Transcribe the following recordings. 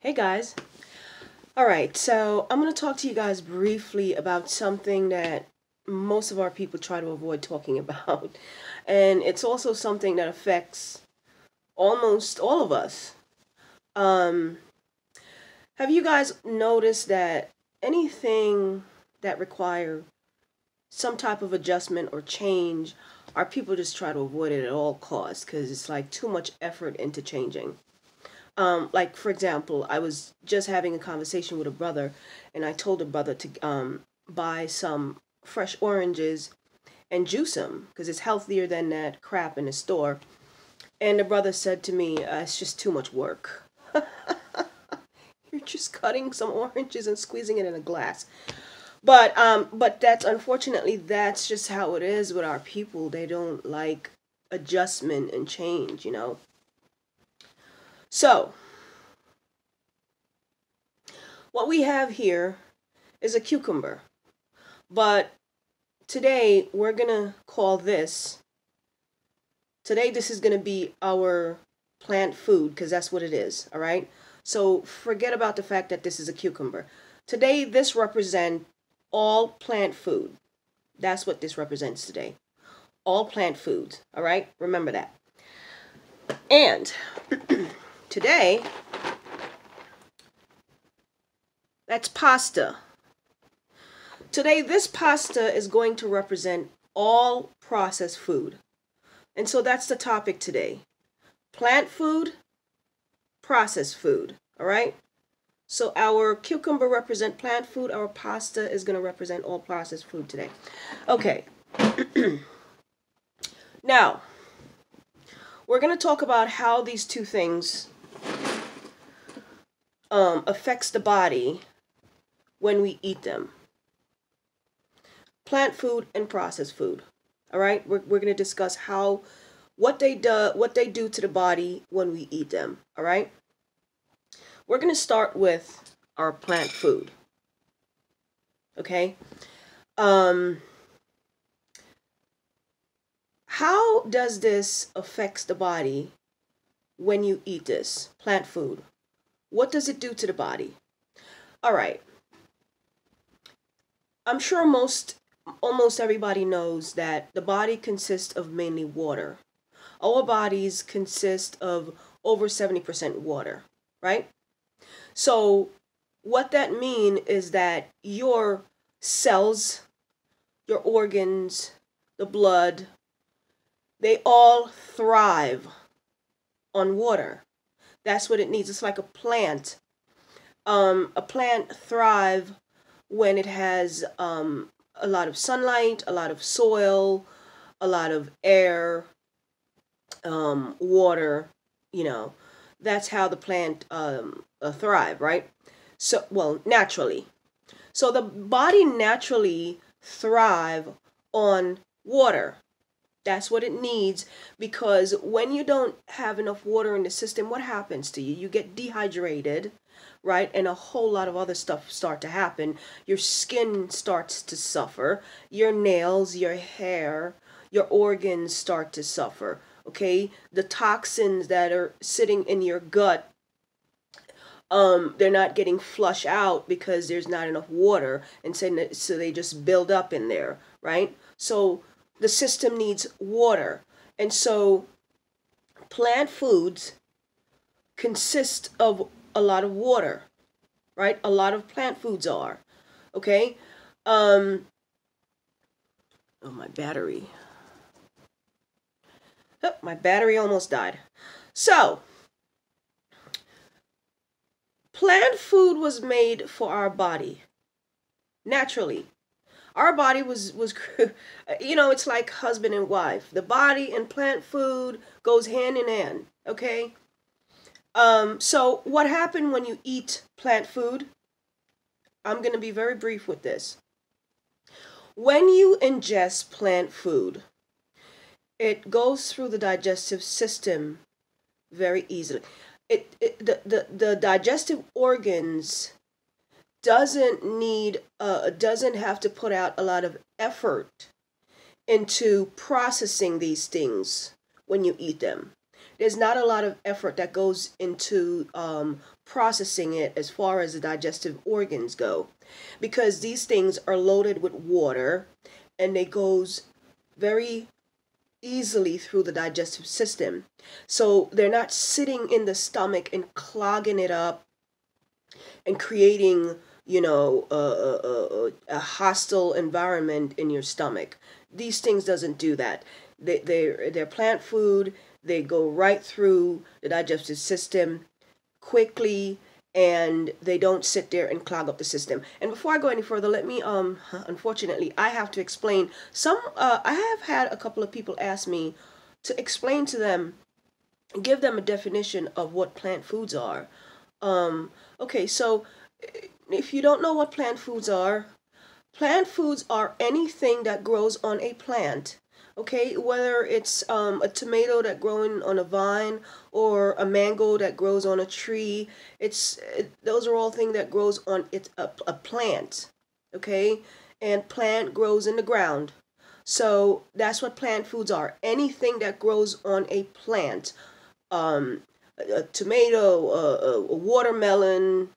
Hey guys. Alright, so I'm going to talk to you guys briefly about something that most of our people try to avoid talking about. And it's also something that affects almost all of us. Have you guys noticed that anything that requires some type of adjustment or change, our people just try to avoid it at all costs because it's like too much effort into changing? Like, for example, I was just having a conversation with a brother, and I told a brother to buy some fresh oranges and juice them, because it's healthier than that crap in the store. And the brother said to me, it's just too much work. You're just cutting some oranges and squeezing it in a glass. But that's, unfortunately, that's just how it is with our people. They don't like adjustment and change, you know. So, what we have here is a cucumber, but today we're going to call this, this is going to be our plant food, because that's what it is, all right? So, forget about the fact that this is a cucumber. Today, this represents all plant food. That's what this represents today. All plant foods, all right? Remember that. And today, that's pasta. Today, this pasta is going to represent all processed food. And so that's the topic today. Plant food, processed food, all right? So our cucumber represents plant food. Our pasta is going to represent all processed food today. Okay. Now, we're going to talk about how these two things affects the body when we eat them. Plant food and processed food. All right, we're going to discuss how what they do to the body when we eat them. All right, we're going to start with our plant food. Okay, how does this affect the body when you eat this plant food? What does it do to the body? All right. I'm sure almost everybody knows that the body consists of mainly water. Our bodies consist of over 70% water, right? So what that means is that your cells, your organs, the blood, they all thrive on water. That's what it needs. It's like a plant. A plant thrives when it has a lot of sunlight, a lot of soil, a lot of air, water, you know. That's how the plant thrive, right? So, well, naturally. So the body naturally thrive on water. That's what it needs, because when you don't have enough water in the system, what happens to you? You get dehydrated, right? And a whole lot of other stuff start to happen. Your skin starts to suffer. Your nails, your hair, your organs start to suffer, okay? The toxins that are sitting in your gut, they're not getting flushed out because there's not enough water, and so they just build up in there, right? So the system needs water. And so plant foods consist of a lot of water, right? A lot of plant foods are, okay? Oh, my battery. Oh, my battery almost died. So plant food was made for our body, naturally. Our body was, you know, it's like husband and wife. The body and plant food goes hand in hand, okay? So what happened when you eat plant food? I'm going to be very brief with this. When you ingest plant food, it goes through the digestive system very easily. The digestive organs doesn't have to put out a lot of effort into processing these things when you eat them. There's not a lot of effort that goes into processing it as far as the digestive organs go, because these things are loaded with water and it goes very easily through the digestive system. So they're not sitting in the stomach and clogging it up and creating, you know, a hostile environment in your stomach. These things doesn't do that. They're plant food. They go right through the digestive system quickly, and they don't sit there and clog up the system. And before I go any further, let me, unfortunately, I have to explain some, I have had a couple of people ask me to explain to them, give them a definition of what plant foods are. Okay, so if you don't know what plant foods are anything that grows on a plant, okay? Whether it's a tomato that growing on a vine or a mango that grows on a tree, those are all things that grows on a plant, okay? And plant grows in the ground. So that's what plant foods are, anything that grows on a plant, a tomato, a watermelon,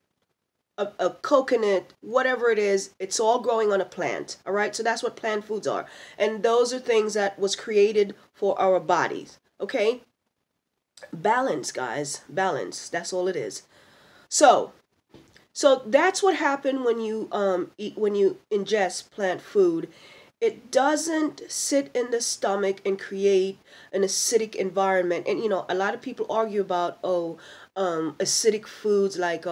a coconut, whatever it is, it's all growing on a plant. All right, so that's what plant foods are, and those are things that was created for our bodies. Okay, balance, guys, balance. That's all it is. So that's what happened when you eat, when you ingest plant food. It doesn't sit in the stomach and create an acidic environment. And you know, a lot of people argue about acidic foods like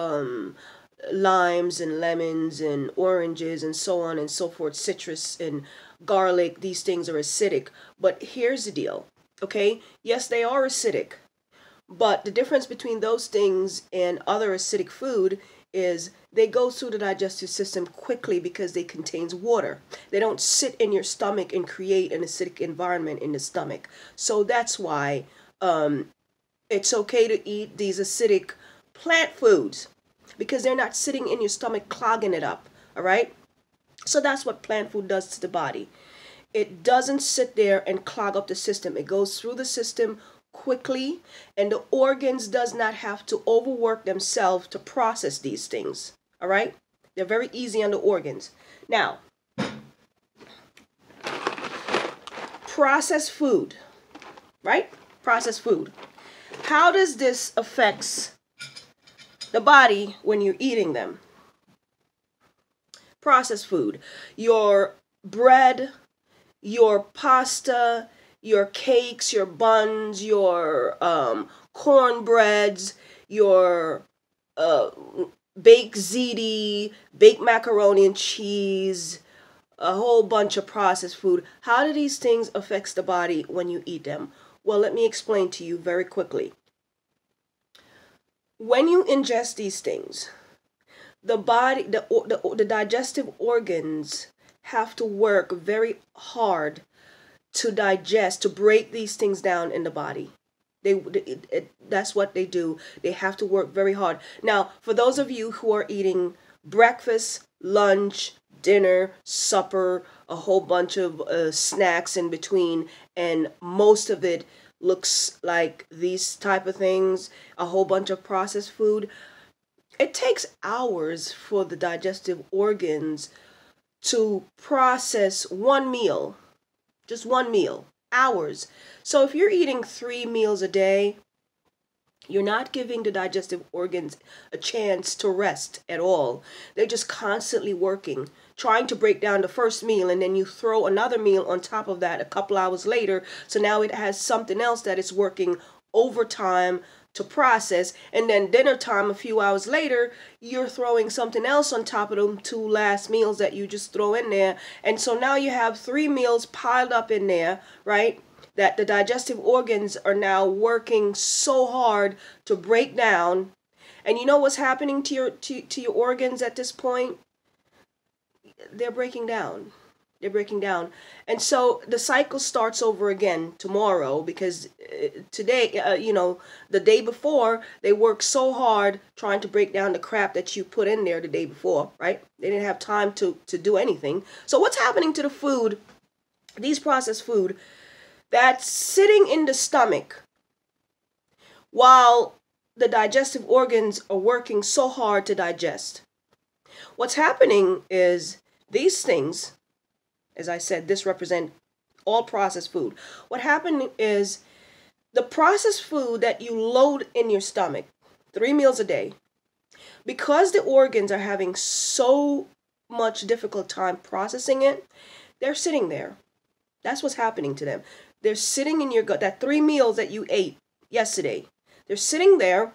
limes and lemons and oranges and so on and so forth, citrus and garlic. These things are acidic, but here's the deal, okay? Yes, they are acidic, but the difference between those things and other acidic food is they go through the digestive system quickly because they contains water. They don't sit in your stomach and create an acidic environment in the stomach. So that's why it's okay to eat these acidic plant foods, because they're not sitting in your stomach clogging it up, all right? So that's what plant food does to the body. It doesn't sit there and clog up the system. It goes through the system quickly, and the organs does not have to overwork themselves to process these things, all right? They're very easy on the organs. Now, processed food, right? Processed food. How does this affect the body when you're eating them? Processed food, your bread, your pasta, your cakes, your buns, your cornbreads, your baked ziti, baked macaroni and cheese, a whole bunch of processed food. How do these things affect the body when you eat them? Well, let me explain to you very quickly. When you ingest these things, the body, the digestive organs have to work very hard to digest, to break these things down in the body. That's what they do. They have to work very hard. Now, for those of you who are eating breakfast, lunch, dinner, supper, a whole bunch of snacks in between, and most of it looks like these type of things, a whole bunch of processed food, it takes hours for the digestive organs to process one meal, just one meal, hours. So if you're eating 3 meals a day, you're not giving the digestive organs a chance to rest at all. They're just constantly working, trying to break down the first meal, and then you throw another meal on top of that a couple hours later. So now it has something else that it's working overtime to process. And then dinner time a few hours later, you're throwing something else on top of them 2 last meals that you just throw in there. And so now you have 3 meals piled up in there, right? That the digestive organs are now working so hard to break down. And you know what's happening to your to your organs at this point? They're breaking down. They're breaking down. And so the cycle starts over again tomorrow, because today, you know, the day before, they worked so hard trying to break down the crap that you put in there the day before, right? They didn't have time to do anything. So what's happening to the food, these processed food, that's sitting in the stomach while the digestive organs are working so hard to digest. What's happening is these things, as I said, this represent all processed food. What happened is the processed food that you load in your stomach, 3 meals a day, because the organs are having so much difficult time processing it, they're sitting there. That's what's happening to them. They're sitting in your gut, that 3 meals that you ate yesterday. They're sitting there,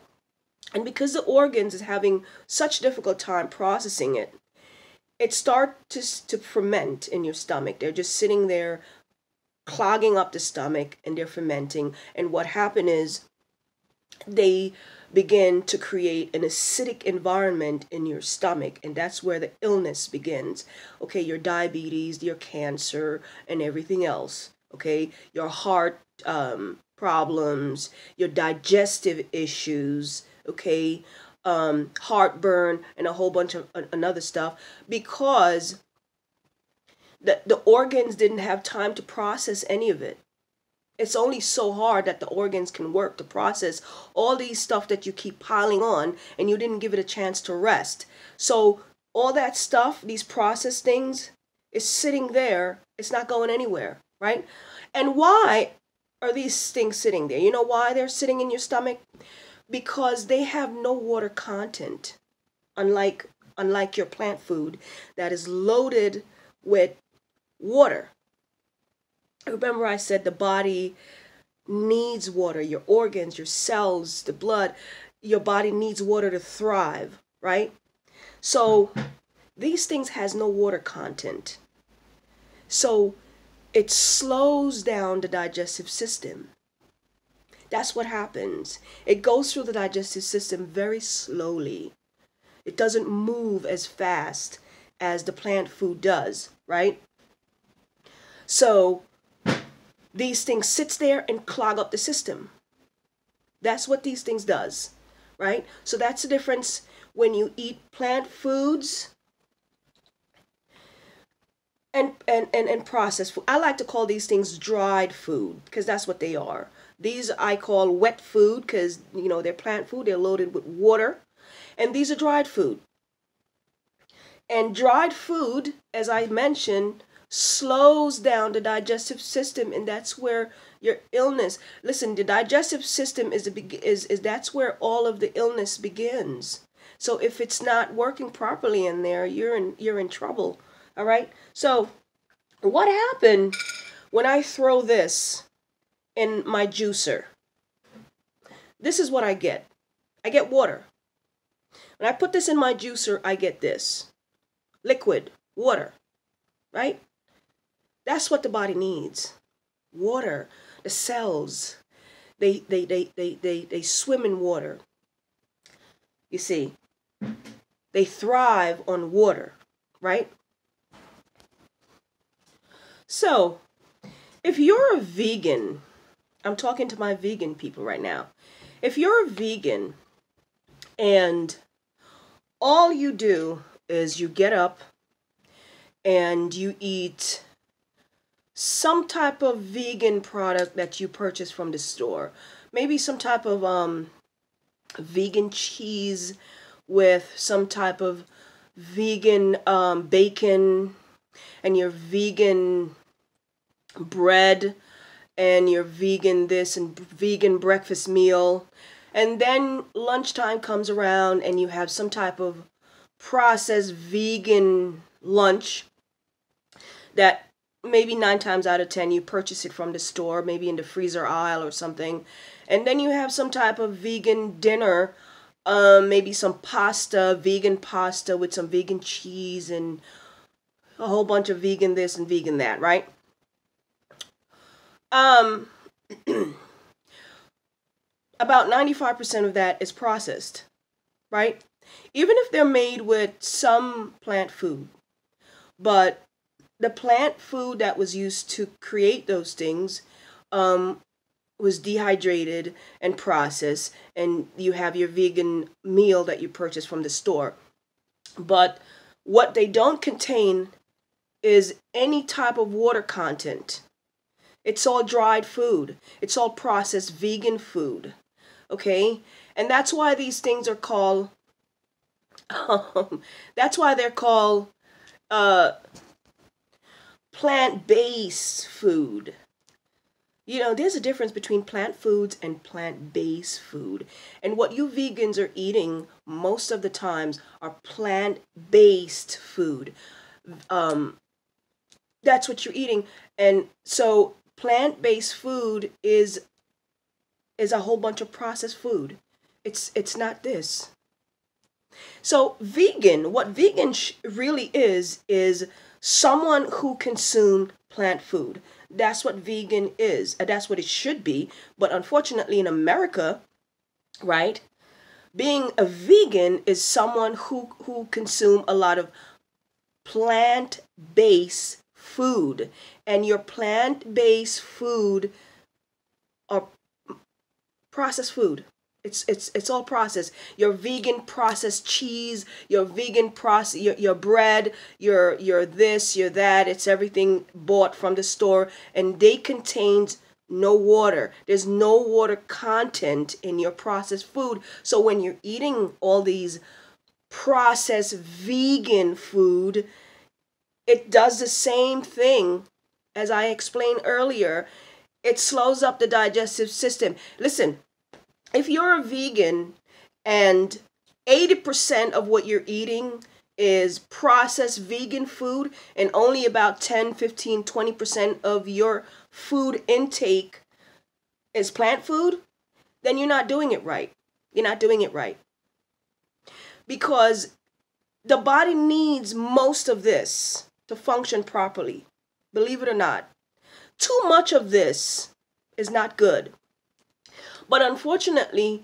and because the organs is having such difficult time processing it, it starts to ferment in your stomach. They're just sitting there clogging up the stomach, and they're fermenting. And what happened is they begin to create an acidic environment in your stomach, and that's where the illness begins. Okay, your diabetes, your cancer, and everything else. Okay, your heart problems, your digestive issues, okay, heartburn, and a whole bunch of another stuff, because the organs didn't have time to process any of it. It's only so hard that the organs can work to process all these stuff that you keep piling on, and you didn't give it a chance to rest. So all that stuff, these processed things, is sitting there. It's not going anywhere, right? And why are these things sitting there? You know why they're sitting in your stomach? Because they have no water content, unlike your plant food that is loaded with water. Remember I said the body needs water, your organs, your cells, the blood, your body needs water to thrive, right? So these things has no water content. So it slows down the digestive system. That's what happens. It goes through the digestive system very slowly. It doesn't move as fast as the plant food does, right? So these things sits there and clog up the system. That's what these things does, right? So that's the difference when you eat plant foods and processed food. I like to call these things dried food because that's what they are. These I call wet food because, you know, they're plant food. They're loaded with water. And these are dried food. And dried food, as I mentioned, slows down the digestive system, and that's where your illness. Listen, the digestive system is that's where all of the illness begins. So if it's not working properly in there, you're in trouble. All right. So what happened when I throw this in my juicer? This is what I get. I get water. When I put this in my juicer, I get this liquid water, right? That's what the body needs, water. The cells, they swim in water. You see, they thrive on water, right? So if you're a vegan, I'm talking to my vegan people right now. If you're a vegan and all you do is you get up and you eat some type of vegan product that you purchase from the store. Maybe some type of vegan cheese with some type of vegan bacon, and your vegan bread, and your vegan this, and vegan breakfast meal. And then lunchtime comes around and you have some type of processed vegan lunch that maybe 9 times out of 10 you purchase it from the store, maybe in the freezer aisle or something. And then you have some type of vegan dinner, maybe some pasta, vegan pasta with some vegan cheese and a whole bunch of vegan this and vegan that, right? About 95% of that is processed, right? Even if they're made with some plant food, but the plant food that was used to create those things was dehydrated and processed, and you have your vegan meal that you purchase from the store. But what they don't contain is any type of water content. It's all dried food. It's all processed vegan food. okay? And that's why these things are called, that's why they're called plant-based food. You know, there's a difference between plant foods and plant-based food. And what you vegans are eating most of the times are plant-based food. That's what you're eating. And so plant-based food is a whole bunch of processed food. It's not this. So vegan, what vegan really is someone who consumes plant food. That's what vegan is. That's what it should be. But unfortunately in America, right, being a vegan is someone who consumes a lot of plant-based food. And your plant-based food are processed food. It's all processed. Your vegan processed cheese, your vegan process, your bread, your this, your that. It's everything bought from the store, and they contain no water. There's no water content in your processed food. So when you're eating all these processed vegan food, it does the same thing as I explained earlier. It slows up the digestive system. Listen. If you're a vegan and 80% of what you're eating is processed vegan food and only about 10, 15, 20% of your food intake is plant food, then you're not doing it right. You're not doing it right. Because the body needs most of this to function properly. Believe it or not. Too much of this is not good. But unfortunately,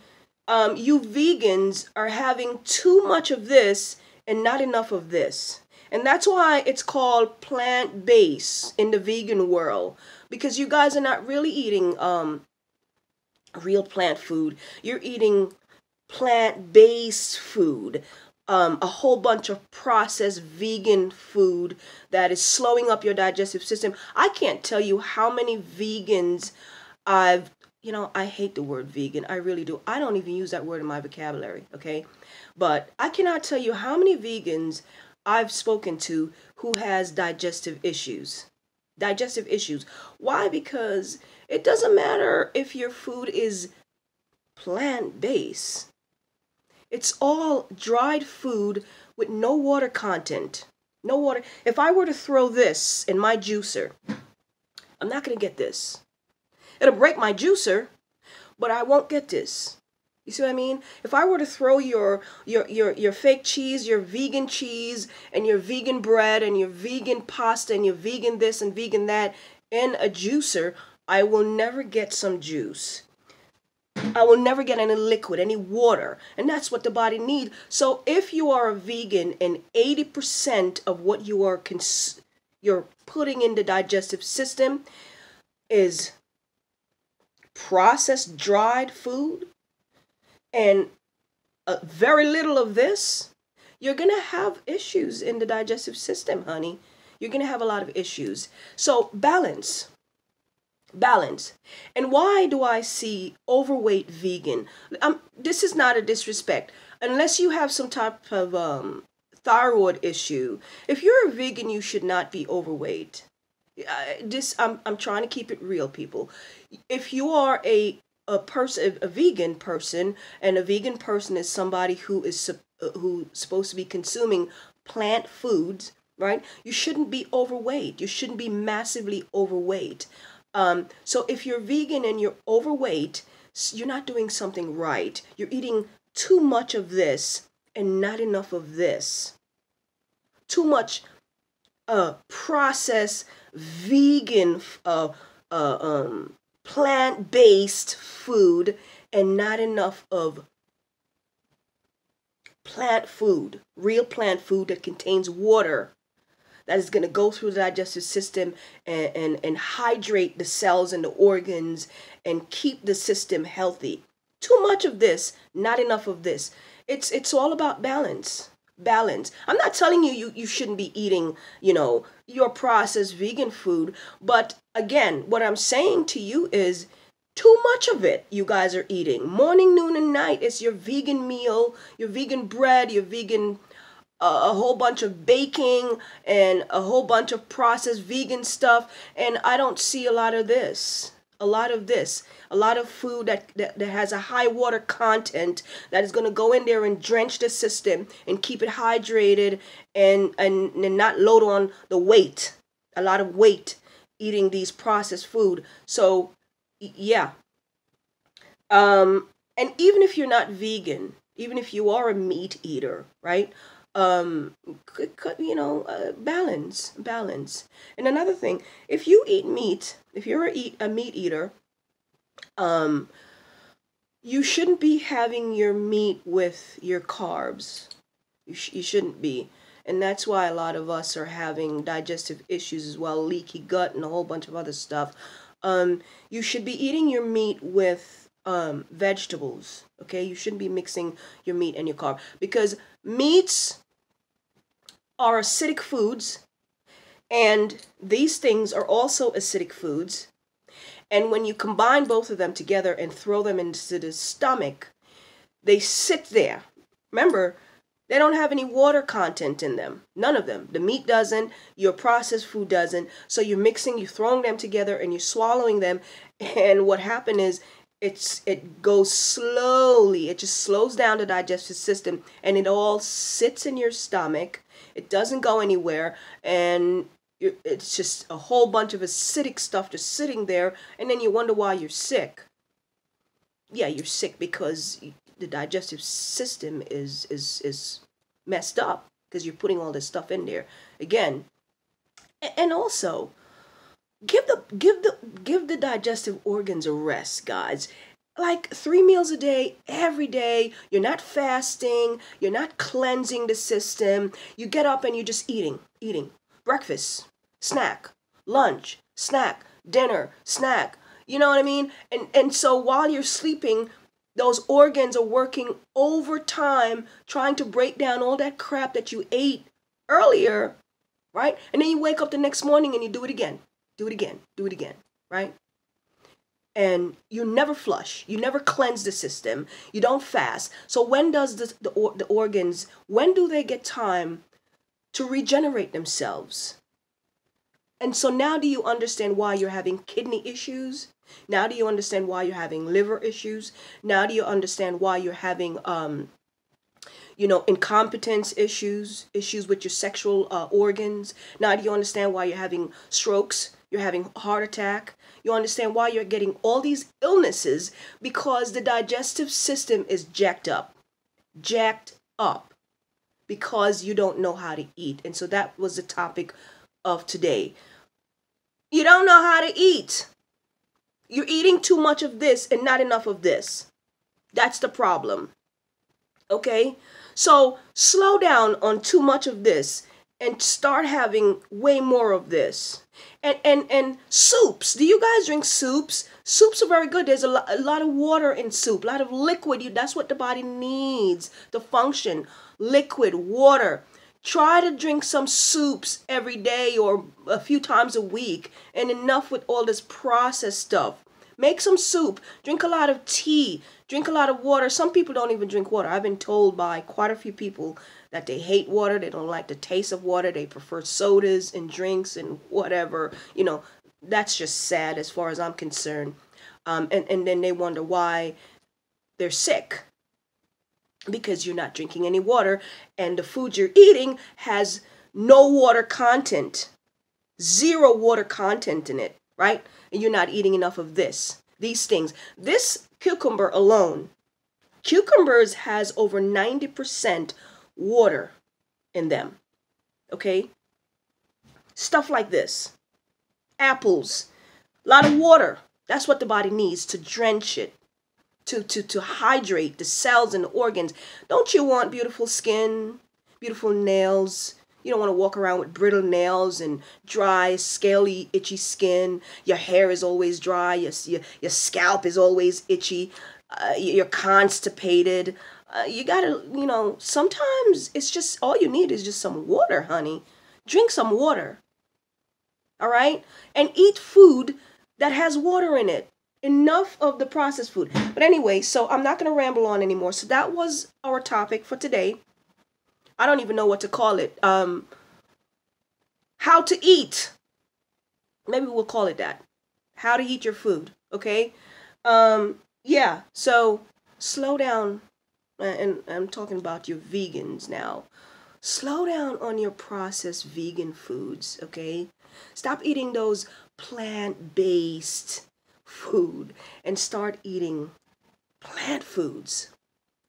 you vegans are having too much of this and not enough of this. And that's why it's called plant-based in the vegan world. Because you guys are not really eating real plant food. You're eating plant-based food. A whole bunch of processed vegan food that is slowing up your digestive system. I can't tell you how many vegans I've... You know, I hate the word vegan. I really do. I don't even use that word in my vocabulary, okay? But I cannot tell you how many vegans I've spoken to who has digestive issues. Digestive issues. Why? Because it doesn't matter if your food is plant-based. It's all dried food with no water content. No water. If I were to throw this in my juicer, I'm not going to get this. It'll break my juicer, but I won't get this. You see what I mean? If I were to throw your fake cheese, your vegan cheese, and your vegan bread, and your vegan pasta, and your vegan this and vegan that in a juicer, I will never get some juice. I will never get any liquid, any water. And that's what the body needs. So if you are a vegan and 80% of what you are you're putting in the digestive system is processed dried food and very little of this, you're gonna have issues in the digestive system, honey. You're gonna have a lot of issues. So balance, balance. And why do I see overweight vegan? This is not a disrespect, unless you have some type of thyroid issue. If you're a vegan, you should not be overweight. I'm trying to keep it real, people. If you are a vegan person, and a vegan person is somebody who is who's supposed to be consuming plant foods, right? You shouldn't be overweight. You shouldn't be massively overweight. So if you're vegan and you're overweight, you're not doing something right. You're eating too much of this and not enough of this. Too much processed vegan, plant-based food, and not enough of plant food, real plant food that contains water that is going to go through the digestive system and hydrate the cells and the organs and keep the system healthy. Too much of this, not enough of this. It's all about balance. Balance. I'm not telling you, you shouldn't be eating, you know, your processed vegan food. But again, what I'm saying to you is Too much of it you guys are eating. Morning, noon, and night is your vegan meal, your vegan bread, your vegan, a whole bunch of baking and a whole bunch of processed vegan stuff. And I don't see a lot of this. A lot of food that has a high water content that is going to go in there and drench the system and keep it hydrated and not load on the weight, a lot of weight eating these processed food. So yeah. And even if you're not vegan, even if you are a meat eater, right? Balance. And another thing, if you eat meat, if you're a meat eater, you shouldn't be having your meat with your carbs. You shouldn't be. And that's why a lot of us are having digestive issues as well, leaky gut and a whole bunch of other stuff. You should be eating your meat with vegetables, okay? You shouldn't be mixing your meat and your carb, because meats are acidic foods, and these things are also acidic foods. And when you combine both of them together and throw them into the stomach, they sit there. Remember, they don't have any water content in them. None of them. The meat doesn't. Your processed food doesn't. So you're mixing, you're throwing them together, and you're swallowing them. And what happened is it goes slowly. It just slows down the digestive system, and it all sits in your stomach. It doesn't go anywhere, and it's just a whole bunch of acidic stuff just sitting there, and then you wonder why you're sick. Yeah, you're sick because the digestive system is messed up because you're putting all this stuff in there again. And also, give the digestive organs a rest, guys. Like 3 meals a day, every day. You're not fasting. You're not cleansing the system. You get up and you're just eating. Breakfast, snack, lunch, snack, dinner, snack. You know what I mean? And so while you're sleeping, those organs are working overtime, trying to break down all that crap that you ate earlier, right? And then you wake up the next morning and you do it again, right? And you never flush. You never cleanse the system. You don't fast. So when does the organs, when do they get time to regenerate themselves? And so now do you understand why you're having kidney issues? Now do you understand why you're having liver issues? Now do you understand why you're having, incompetence issues, issues with your sexual organs? Now do you understand why you're having strokes? You're having heart attack? You understand why you're getting all these illnesses? Because the digestive system is jacked up because you don't know how to eat. And so that was the topic of today. You don't know how to eat. You're eating too much of this and not enough of this. That's the problem. Okay? So slow down on too much of this and start having way more of this. And soups. Do you guys drink soups? Soups are very good. There's a lot of water in soup, a lot of liquid. That's what the body needs to function. Liquid, water. Try to drink some soups every day or a few times a week, and enough with all this processed stuff. Make some soup. Drink a lot of tea. Drink a lot of water. Some people don't even drink water. I've been told by quite a few people that they hate water. They don't like the taste of water. They prefer sodas and drinks and whatever. You know, that's just sad as far as I'm concerned. And then they wonder why they're sick, because you're not drinking any water, and the food you're eating has no water content, 0 water content in it, right? And you're not eating enough of this, these things. This cucumber alone, cucumbers has over 90% water in them, okay? Stuff like this, apples, a lot of water. That's what the body needs to drench it. To hydrate the cells and the organs. Don't you want beautiful skin, beautiful nails? You don't want to walk around with brittle nails and dry, scaly, itchy skin. Your hair is always dry. Your scalp is always itchy. You're constipated. You gotta, sometimes it's just, all you need is just some water, honey. Drink some water, all right? And eat food that has water in it. enough of the processed food. But anyway, so I'm not going to ramble on anymore. So that was our topic for today. I don't even know what to call it. How to eat. Maybe we'll call it that. How to eat your food. Okay. Yeah. So slow down. And I'm talking about your vegans now. Slow down on your processed vegan foods. Okay. Stop eating those plant-based food and start eating plant foods.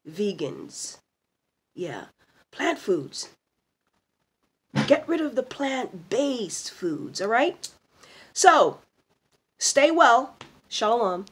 Vegans. Yeah. Plant foods. Get rid of the plant-based foods, all right? So, stay well. Shalom.